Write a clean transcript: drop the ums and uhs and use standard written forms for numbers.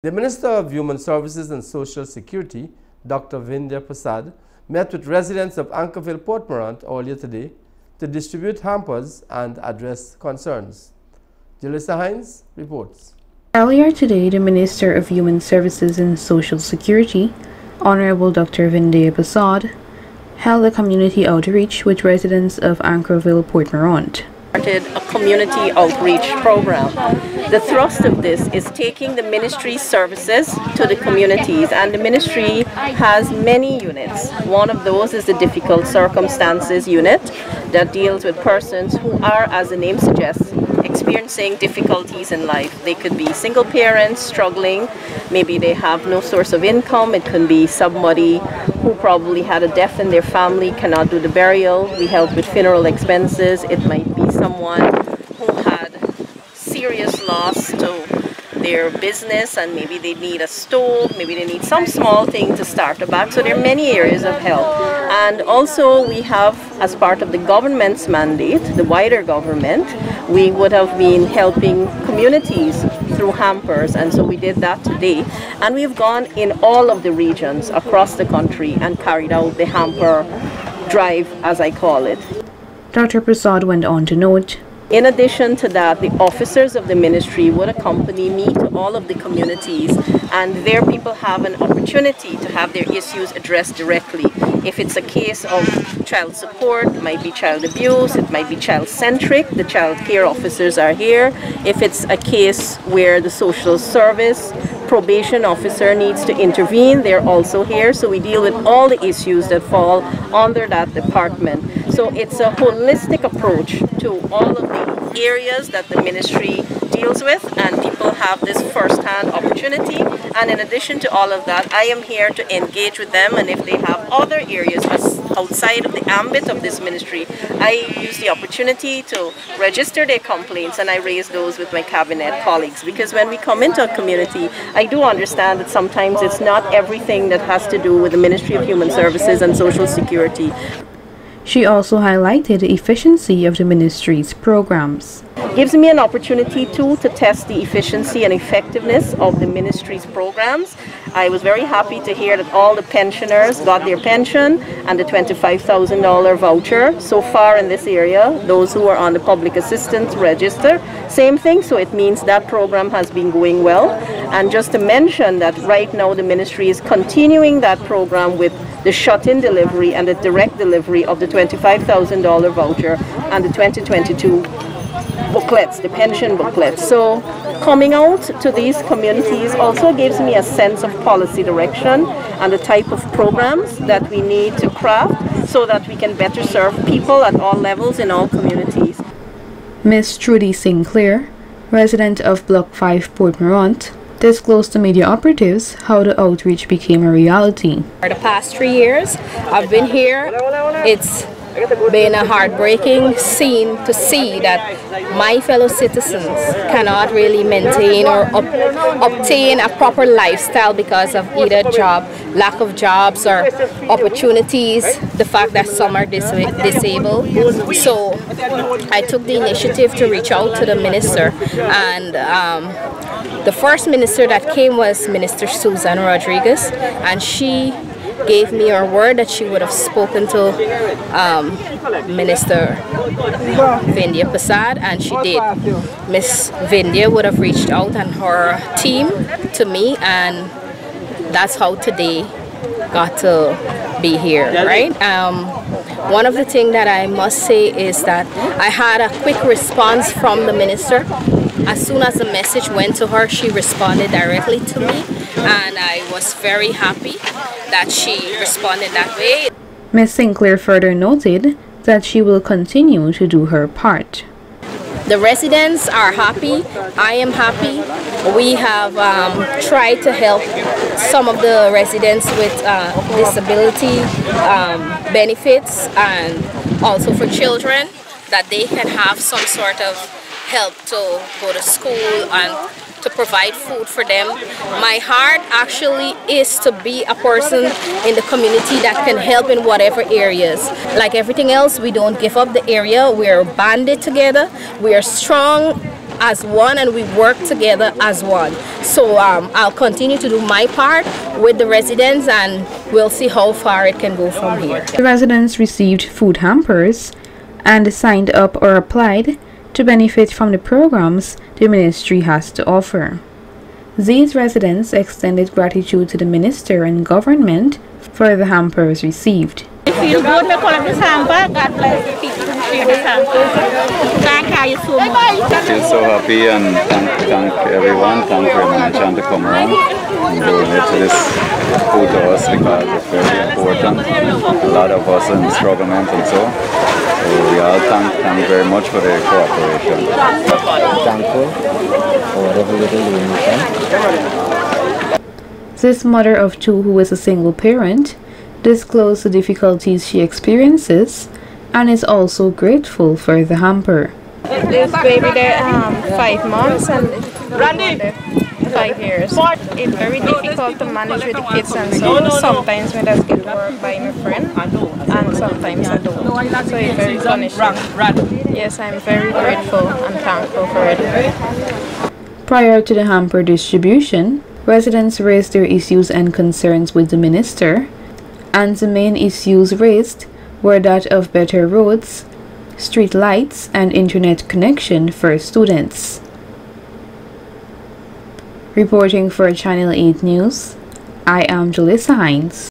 The Minister of Human Services and Social Security, Dr. Vindhya Persaud, met with residents of Anchorville, Port Mourant earlier today to distribute hampers and address concerns. Julissa Hines reports. Earlier today, the Minister of Human Services and Social Security, Honorable Dr. Vindhya Persaud, held a community outreach with residents of Anchorville, Port Mourant. Started a community outreach program. The thrust of this is taking the ministry's services to the communities, and the ministry has many units. One of those is the Difficult Circumstances Unit that deals with persons who are, as the name suggests, experiencing difficulties in life. They could be single parents struggling, maybe they have no source of income, it can be somebody who probably had a death in their family, cannot do the burial, we help with funeral expenses, it might be someone who had serious loss to their business and maybe they need a stove, maybe they need some small thing to start back. So there are many areas of help. And also we have, as part of the government's mandate, the wider government, we would have been helping communities through hampers, and so we did that today. And we've gone in all of the regions across the country and carried out the hamper drive, as I call it. Dr. Persaud went on to note, in addition to that, the officers of the ministry would accompany me to all of the communities, and their people have an opportunity to have their issues addressed directly. If it's a case of child support, it might be child abuse, it might be child-centric, the child care officers are here. If it's a case where the social service probation officer needs to intervene, they're also here. So we deal with all the issues that fall under that department. So it's a holistic approach to all of the areas that the ministry deals with, and people have this first-hand opportunity. And in addition to all of that, I am here to engage with them, and if they have other areas outside of the ambit of this ministry, I use the opportunity to register their complaints, and I raise those with my cabinet colleagues, because when we come into a community, I do understand that sometimes it's not everything that has to do with the Ministry of Human Services and Social Security. She also highlighted the efficiency of the ministry's programs. It gives me an opportunity too to test the efficiency and effectiveness of the ministry's programs. I was very happy to hear that all the pensioners got their pension and the $25,000 voucher so far in this area. Those who are on the public assistance register, same thing, so it means that program has been going well. And just to mention that right now the ministry is continuing that program with the shut-in delivery and the direct delivery of the $25,000 voucher and the 2022 booklets, the pension booklets. So coming out to these communities also gives me a sense of policy direction and the type of programs that we need to craft so that we can better serve people at all levels in all communities. Ms. Trudy Sinclair, resident of Block 5 Port Mourant, disclosed to media operatives how the outreach became a reality. For the past 3 years I've been here, it's been a heartbreaking scene to see that my fellow citizens cannot really maintain or obtain a proper lifestyle because of either job, lack of jobs or opportunities, the fact that some are disabled. So I took the initiative to reach out to the minister, and the first minister that came was Minister Susan Rodriguez, and she gave me her word that she would have spoken to Minister Vindhya Persaud, and she did. Miss Vindhya would have reached out and her team to me, and that's how today got to be here, right? One of the things that I must say is that I had a quick response from the minister. As soon as the message went to her, she responded directly to me, and I was very happy that she responded that way. Ms. Sinclair further noted that she will continue to do her part. The residents are happy, I am happy. We have tried to help some of the residents with disability benefits, and also for children, that they can have some sort of help to go to school and to provide food for them. My heart actually is to be a person in the community that can help in whatever areas. Like everything else, we don't give up the area. We are banded together. We are strong as one, and we work together as one. So I'll continue to do my part with the residents, and we'll see how far it can go from here. The residents received food hampers and signed up or applied to benefit from the programs the ministry has to offer. These residents extended gratitude to the minister and government for the hampers received. I feel good because of this hamper. God bless the people who share this hamper. Thank you so much. I feel so happy, and thank everyone. Thank very much and to come around and donate to this food to us, because it's very important. A lot of us in this government and so we all thank very much for the cooperation. Thankful for whatever little you can. This mother of two, who is a single parent, discloses the difficulties she experiences and is also grateful for the hamper. This baby there 5 months and 5 years. It's very difficult to manage with the kids, and so sometimes we just get work by my friend and sometimes I don't. So it's very punishing. Yes, I'm very grateful and thankful for it. Prior to the hamper distribution, residents raised their issues and concerns with the minister, and the main issues raised were that of better roads, street lights, and internet connection for students. Reporting for Channel 8 News, I am Julissa Hines.